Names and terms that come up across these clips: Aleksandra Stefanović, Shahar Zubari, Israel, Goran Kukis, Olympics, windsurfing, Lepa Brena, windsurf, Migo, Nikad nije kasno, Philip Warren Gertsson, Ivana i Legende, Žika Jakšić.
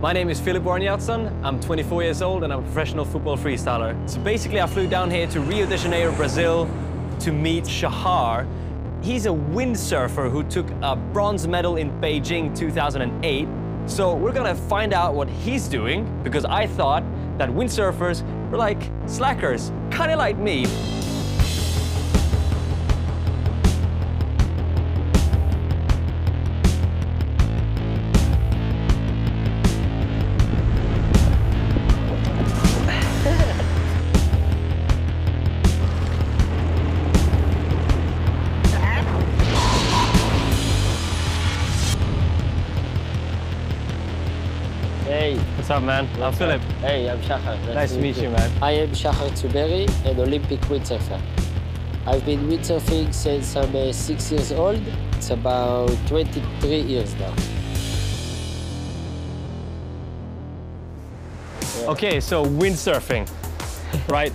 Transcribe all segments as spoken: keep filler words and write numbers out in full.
My name is Philip Warren Gertsson. I'm twenty-four years old and I'm a professional football freestyler. So basically I flew down here to Rio de Janeiro, Brazil to meet Shahar. He's a windsurfer who took a bronze medal in Beijing two thousand eight. So we're gonna find out what he's doing, because I thought that windsurfers were like slackers, kinda like me. Hey, what's up, man? What's I'm Philip. Up? Hey, I'm Shahar. Nice, nice to meet you, you, man. I am Shahar Zubari, an Olympic windsurfer. I've been windsurfing since I'm uh, six years old. It's about twenty-three years now. Yeah. Okay, so windsurfing, right?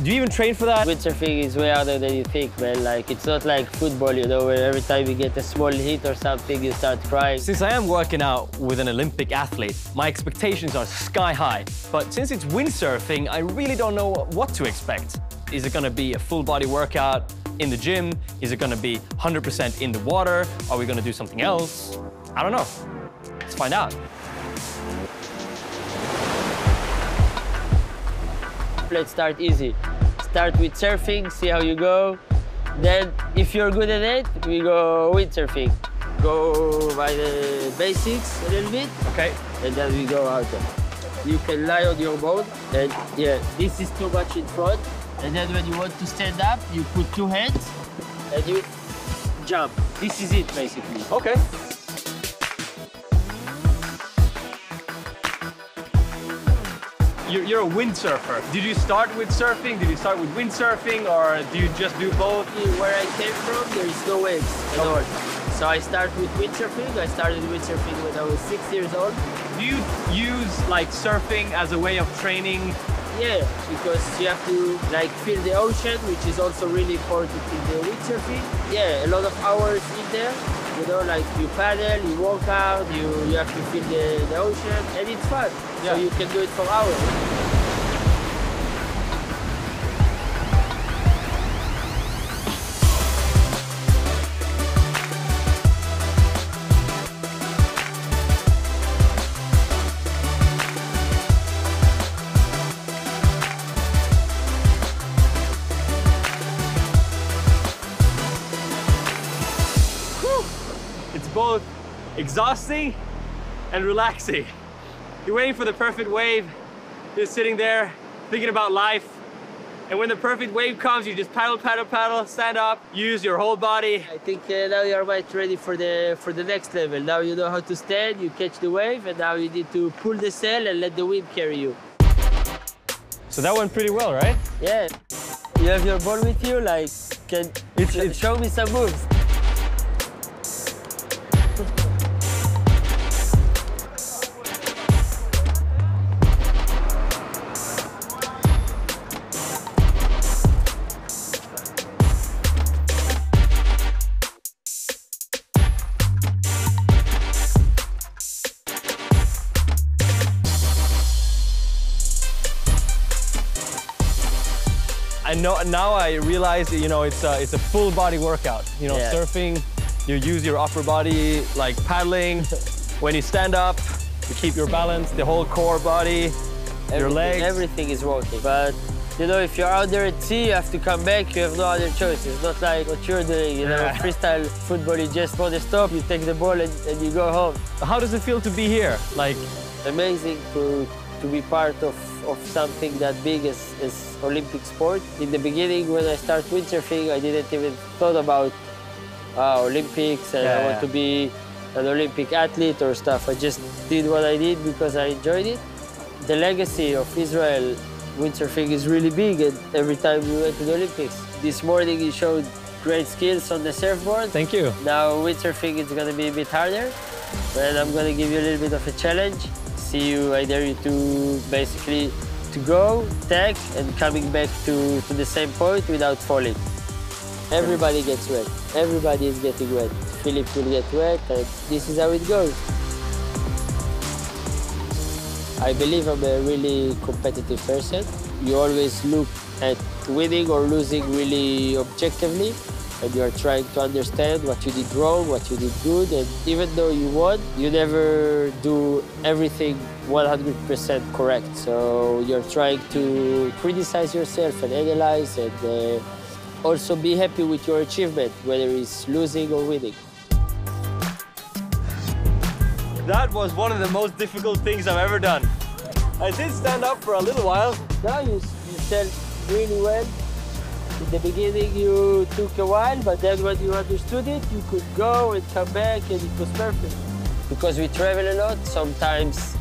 Do you even train for that? Windsurfing is way harder than you think, man. Like, it's not like football, you know, where every time you get a small hit or something, you start crying. Since I am working out with an Olympic athlete, my expectations are sky high. But since it's windsurfing, I really don't know what to expect. Is it gonna be a full body workout in the gym? Is it gonna be one hundred percent in the water? Are we gonna do something else? I don't know. Let's find out. Let's start easy. Start with surfing, see how you go. Then, if you're good at it, we go windsurfing. Go by the basics a little bit. Okay. And then we go out. You can lie on your board. And yeah, this is too much in front. And then when you want to stand up, you put two hands and you jump. This is it, basically. Okay. You're a windsurfer. Did you start with surfing? Did you start with windsurfing, or do you just do both? Where I came from, there is no waves at all. So I started with windsurfing. I started windsurfing when I was six years old. Do you use like surfing as a way of training? Yeah, because you have to like feel the ocean, which is also really important in the windsurfing. Yeah, a lot of hours in there. You know, like you paddle, you walk out, you, you have to feel the, the ocean, and it's fun. Yeah. So you can do it for hours. It's both exhausting and relaxing. You're waiting for the perfect wave, you're sitting there thinking about life, and when the perfect wave comes, you just paddle, paddle, paddle, stand up, use your whole body. I think uh, now you're right ready for the, for the next level. Now you know how to stand, you catch the wave, and now you need to pull the sail and let the wind carry you. So that went pretty well, right? Yeah. You have your ball with you, like, can it's, it's, show me some moves. And no, now I realize, you know, it's a, it's a full body workout. You know, yeah. Surfing, you use your upper body, like paddling. When you stand up, you keep your balance, the whole core body, everything, your legs. Everything is working. But, you know, if you're out there at sea, you have to come back, you have no other choice. It's not like what you're doing, you know, yeah. Freestyle football, you just want to stop, you take the ball and, and you go home. How does it feel to be here? Like, amazing to, to be part of of something that big as, as Olympic sport. In the beginning, when I started windsurfing, I didn't even thought about uh, Olympics and yeah, I want yeah. to be an Olympic athlete or stuff. I just did what I did because I enjoyed it. The legacy of Israel windsurfing is really big, and every time we went to the Olympics. This morning you showed great skills on the surfboard. Thank you. Now windsurfing is going to be a bit harder, but I'm going to give you a little bit of a challenge. See you, I dare you to basically to go, tag, and coming back to, to the same point without falling. Everybody gets wet. Everybody is getting wet. Philip will get wet, and this is how it goes. I believe I'm a really competitive person. You always look at winning or losing really objectively, and you are trying to understand what you did wrong, what you did good, and even though you won, you never do everything one hundred percent correct. So you're trying to criticize yourself and analyze, and uh, also be happy with your achievement, whether it's losing or winning. That was one of the most difficult things I've ever done. I did stand up for a little while. Now you, you said really well. In the beginning you took a while, but then when you understood it, you could go and come back and it was perfect. Because we travel a lot, sometimes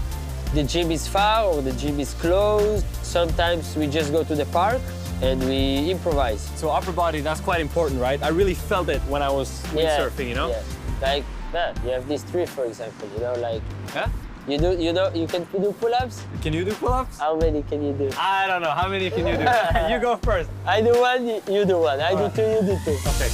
the gym is far or the gym is closed. Sometimes we just go to the park and we improvise. So upper body, that's quite important, right? I really felt it when I was windsurfing, yeah, you know? Yeah. Like, man, you have these three, for example, you know, like... Huh? You do, you know, you can do pull-ups? Can you do pull-ups? How many can you do? I don't know, how many can you do? You go first. I do one, you do one. I All do right. two, you do two. Okay.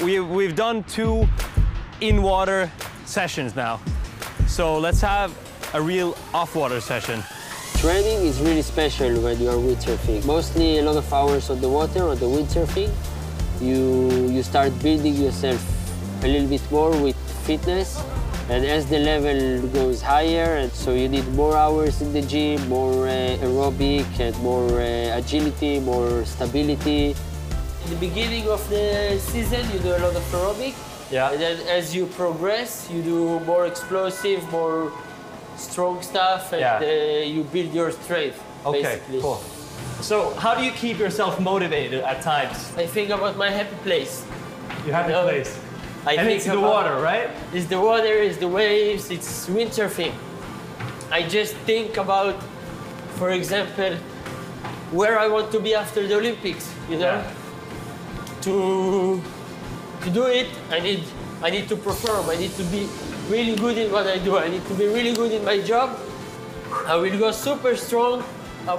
We've, we've done two in-water sessions now. So let's have a real off-water session. Training is really special when you are windsurfing. Mostly a lot of hours on the water, on the windsurfing. You, you start building yourself a little bit more with fitness. And as the level goes higher, and so you need more hours in the gym, more uh, aerobic, and more uh, agility, more stability. In the beginning of the season, you do a lot of aerobic. Yeah. And then as you progress, you do more explosive, more strong stuff, and yeah. uh, you build your strength, okay, basically. Cool. So how do you keep yourself motivated at times? I think about my happy place. Your happy um, place. I and think it's the water, right? It's the water, it's the waves, it's windsurfing. I just think about, for example, where I want to be after the Olympics, you know? Yeah. To, to do it, I need, I need to perform. I need to be really good in what I do. I need to be really good in my job. I will go super strong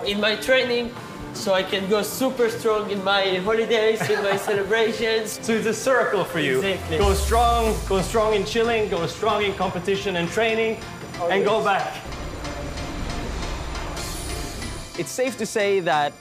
in my training, so I can go super strong in my holidays, in my celebrations. So it's a circle for you. Exactly. Go strong, go strong in chilling, go strong in competition and training, always. And go back. It's safe to say that,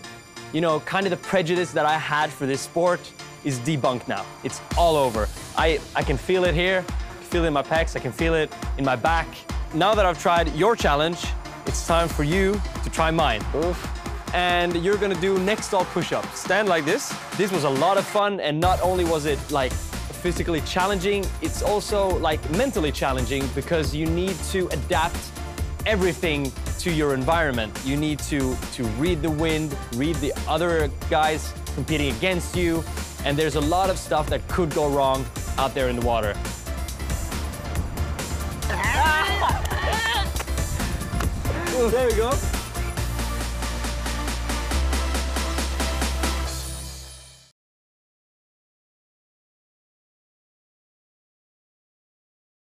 you know, kind of the prejudice that I had for this sport is debunked now. It's all over. I, I can feel it here, I can feel it in my pecs, I can feel it in my back. Now that I've tried your challenge, it's time for you to try mine. Oof. And you're gonna do neck stall push-ups. Stand like this. This was a lot of fun, and not only was it like physically challenging, it's also like mentally challenging because you need to adapt everything to your environment. You need to, to read the wind, read the other guys competing against you, and there's a lot of stuff that could go wrong out there in the water. There we go.